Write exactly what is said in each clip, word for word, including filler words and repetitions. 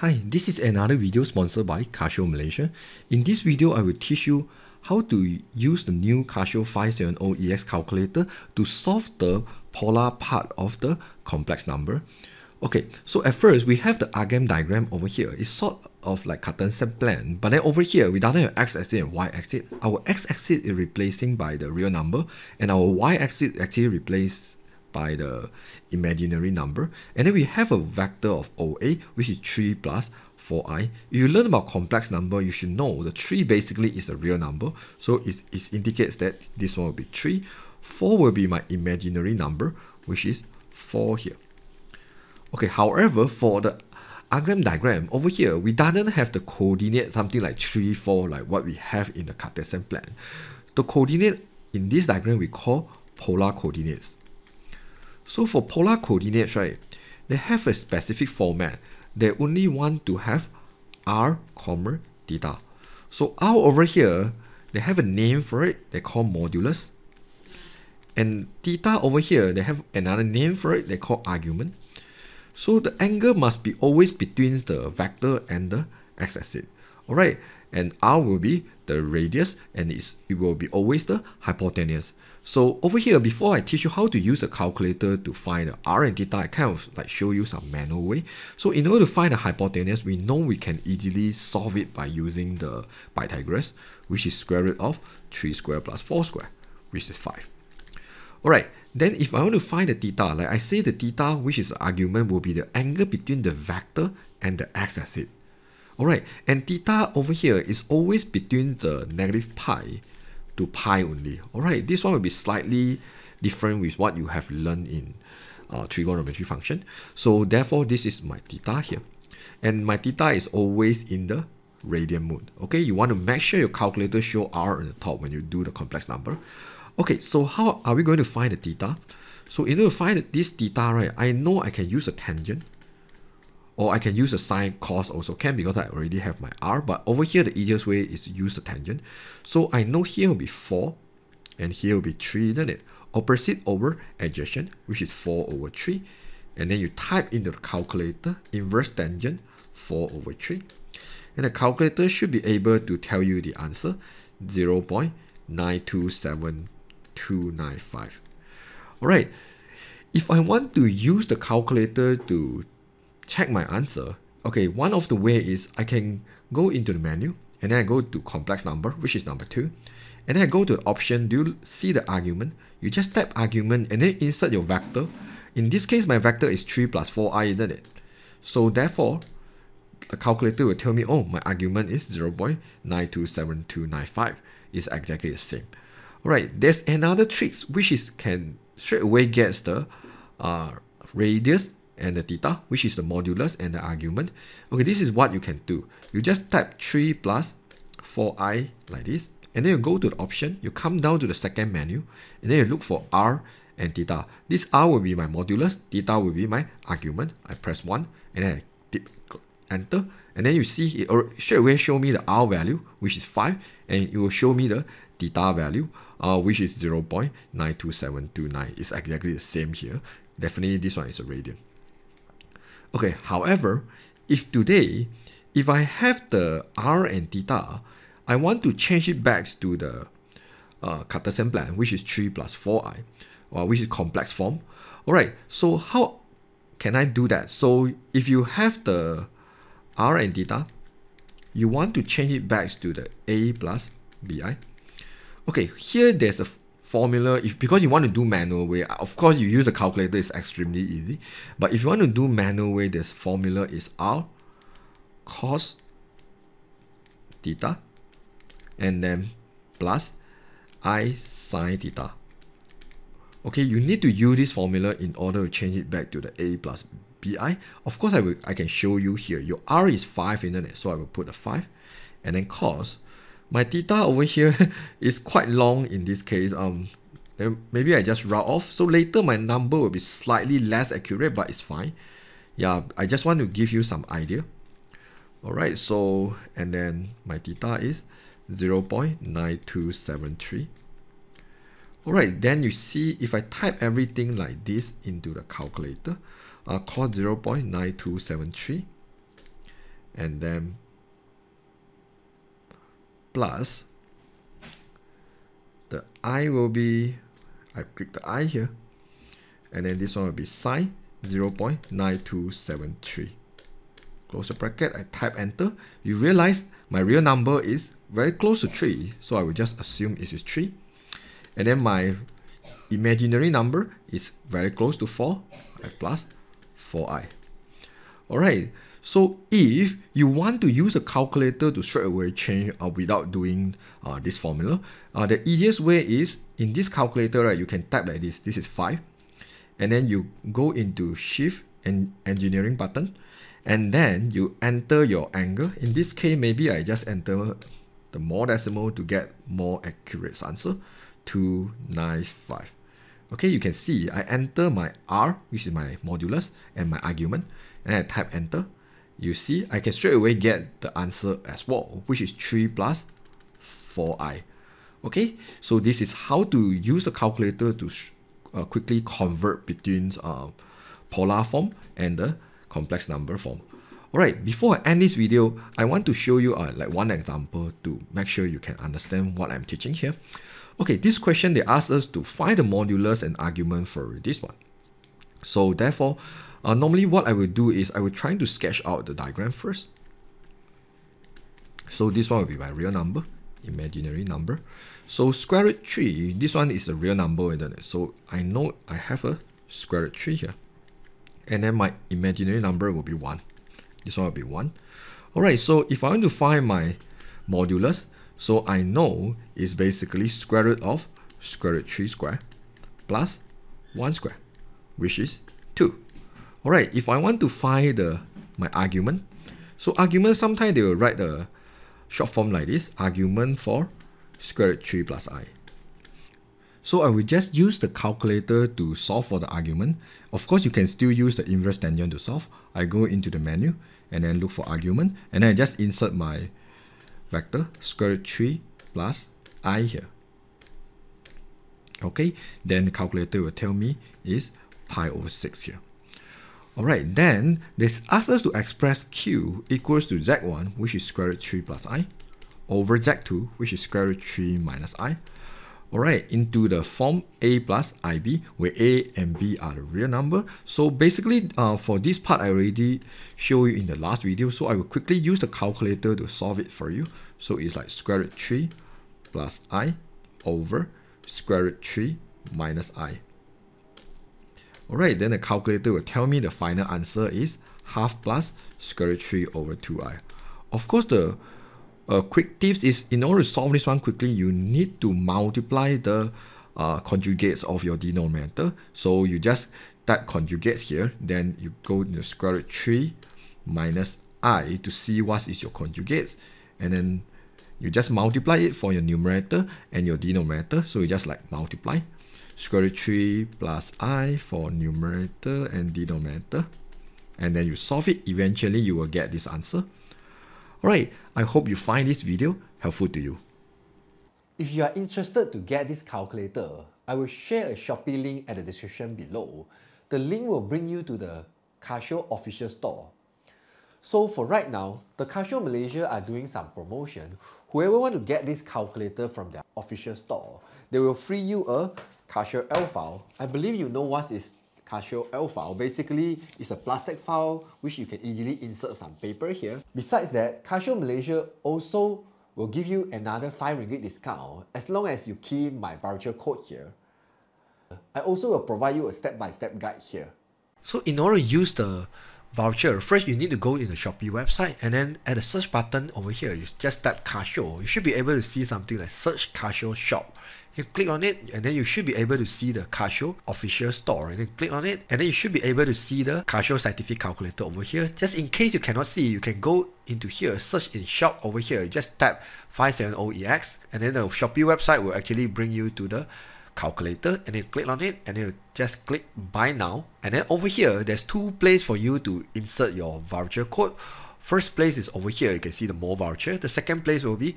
Hi, this is another video sponsored by Casio Malaysia. In this video, I will teach you how to use the new Casio five seventy E X calculator to solve the polar part of the complex number. Okay, so at first, we have the Argand diagram over here. It's sort of like Cartesian plan, but then over here, we don't have x-axis and y-axis. Our x-axis is replacing by the real number, and our y-axis actually replaced by the imaginary number, and then we have a vector of O A, which is three plus four i. If you learn about complex number, you should know the three basically is a real number, so it, it indicates that this one will be three. four will be my imaginary number, which is four here. Okay, however, for the Argand diagram over here, we don't have the coordinate something like three, four, like what we have in the Cartesian plan. The coordinate in this diagram we call polar coordinates. So for polar coordinates, right, they have a specific format. They only want to have r, comma, theta. So r over here, they have a name for it. They call modulus. And theta over here, they have another name for it. They call argument. So the angle must be always between the vector and the x-axis. All right, and r will be the radius, and it's, it will be always the hypotenuse. So over here, before I teach you how to use a calculator to find the r and theta, I kind of like show you some manual way. So in order to find the hypotenuse, we know we can easily solve it by using the Pythagoras, which is square root of three square plus four square, which is five. Alright, then if I want to find the theta, like I say the theta, which is the argument, will be the angle between the vector and the x-axis. Alright, and theta over here is always between the negative pi to pi only. Alright, this one will be slightly different with what you have learned in uh, trigonometry function. So therefore, this is my theta here. And my theta is always in the radian mode. Okay, you want to make sure your calculator shows r on the top when you do the complex number. Okay, so how are we going to find the theta? So in order to find this theta, right, I know I can use a tangent. Or I can use a sine cos also can, because I already have my r. But over here, the easiest way is to use the tangent. So I know here will be four, and here will be three, isn't it? Opposite over adjacent, which is four over three. And then you type into the calculator, inverse tangent, four over three. And the calculator should be able to tell you the answer, zero point nine two seven two nine five. All right, if I want to use the calculator to check my answer, okay, one of the way is I can go into the menu, and then I go to complex number, which is number two, and then I go to the option. Do you see the argument? You just type argument, and then insert your vector. In this case, my vector is three plus four i, isn't it? So therefore, the calculator will tell me, oh, my argument is zero point nine two seven two nine five. It's exactly the same. All right, there's another trick, which is can straight away gets the uh, radius and the theta, which is the modulus and the argument. Okay, this is what you can do. You just type three plus four i like this, and then you go to the option, you come down to the second menu, and then you look for r and theta. This r will be my modulus, theta will be my argument. I press one, and then I dip, enter, and then you see it or straight away show me the r value, which is five, and it will show me the theta value, uh, which is zero point nine two seven two nine. It's exactly the same here. Definitely this one is a radian. Okay, however, if today, if I have the r and theta, I want to change it back to the uh, Cartesian plan, which is three plus four i, or which is complex form. All right, so how can I do that? So if you have the r and theta, you want to change it back to the a plus bi. Okay, here there's a formula, if because you want to do manual way, of course you use a calculator, it's extremely easy. But if you want to do manual way, this formula is r cos theta and then plus I sin theta. Okay, you need to use this formula in order to change it back to the a plus bi. Of course, I will I can show you here. Your r is five, isn't it? So I will put a five, and then cos. My theta over here is quite long in this case. Um, maybe I just round off. So later my number will be slightly less accurate, but it's fine. Yeah, I just want to give you some idea. All right, so, and then my theta is zero point nine two seven three. All right, then you see if I type everything like this into the calculator, uh, call zero point nine two seven three. and then plus the I will be, I click the I here, and then this one will be sine zero point nine two seven three. Close the bracket, I type enter. You realize my real number is very close to three, so I will just assume it is three. And then my imaginary number is very close to four, I plus four i. Alright, so if you want to use a calculator to straight away change uh, without doing uh, this formula, uh, the easiest way is, in this calculator, right, you can type like this. This is five. And then you go into Shift and Engineering button. And then you enter your angle. In this case, maybe I just enter the more decimal to get more accurate answer, two nine five. Okay, you can see I enter my R, which is my modulus, and my argument, and I type enter. You see, I can straight away get the answer as well, which is three plus four i. Okay, so this is how to use a calculator to uh, quickly convert between uh, polar form and the complex number form. Alright, before I end this video, I want to show you uh, like one example to make sure you can understand what I'm teaching here. Okay, this question, they asked us to find the modulus and argument for this one. So therefore, uh, normally what I will do is I will try to sketch out the diagram first. So this one will be my real number, imaginary number. So square root three, this one is a real number, isn't it? So I know I have a square root three here. And then my imaginary number will be one. This one will be one. Alright, so if I want to find my modulus, so I know it's basically square root of square root three square plus one square, which is two. Alright, if I want to find the my argument, so argument sometimes they will write the short form like this, argument for square root three plus I. So I will just use the calculator to solve for the argument. Of course, you can still use the inverse tangent to solve. I go into the menu and then look for argument, and then I just insert my vector square root three plus I here. Okay, then the calculator will tell me is pi over six here. Alright, then they ask us to express Q equals to Z one, which is square root three plus I, over Z two, which is square root three minus I. Alright, into the form A plus I B, where A and B are the real number. So basically, uh, for this part, I already show you in the last video. So I will quickly use the calculator to solve it for you. So it's like square root three plus I over square root three minus I. Alright, then the calculator will tell me the final answer is half plus square root three over two i. Of course, the Uh, quick tips is, in order to solve this one quickly, you need to multiply the uh, conjugates of your denominator. So you just type conjugates here, then you go to the square root three minus I to see what is your conjugates, and then you just multiply it for your numerator and your denominator. So you just like multiply square root three plus I for numerator and denominator, and then you solve it. Eventually you will get this answer. Alright, I hope you find this video helpful to you. If you are interested to get this calculator, I will share a Shopee link at the description below. The link will bring you to the Casio official store. So for right now, the Casio Malaysia are doing some promotion. Whoever want to get this calculator from their official store, they will free you a Casio L file. I believe you know what is Casio L file. Basically, it's a plastic file which you can easily insert some paper here. Besides that, Casio Malaysia also will give you another five ringgit discount as long as you key my voucher code here. I also will provide you a step-by-step guide here. So in order to use the voucher, first you need to go in the Shopee website, and then at the search button over here, you just type Casio. You should be able to see something like search Casio shop. You click on it, and then you should be able to see the Casio official store. And then click on it, and then you should be able to see the Casio scientific calculator over here. Just in case you cannot see, you can go into here, search in shop over here. You just type five seventy E X, and then the Shopee website will actually bring you to the calculator, and then click on it, and then you just click buy now. And then over here, there's two places for you to insert your voucher code. First place is over here, you can see the more voucher. The second place will be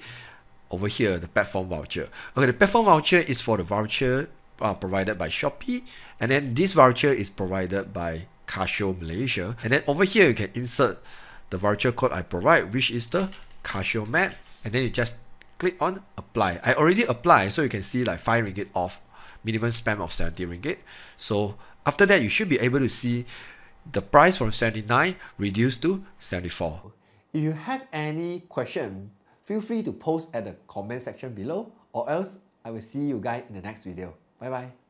over here, the platform voucher. Okay, the platform voucher is for the voucher uh, provided by Shopee, and then this voucher is provided by Casio Malaysia. And then over here, you can insert the voucher code I provide, which is the Casio mat, and then you just click on apply. I already apply, so you can see like five ringgit off, minimum spend of seventy ringgit. So after that, you should be able to see the price from seventy-nine reduced to seventy-four. If you have any question, feel free to post at the comment section below, or else I will see you guys in the next video. Bye bye.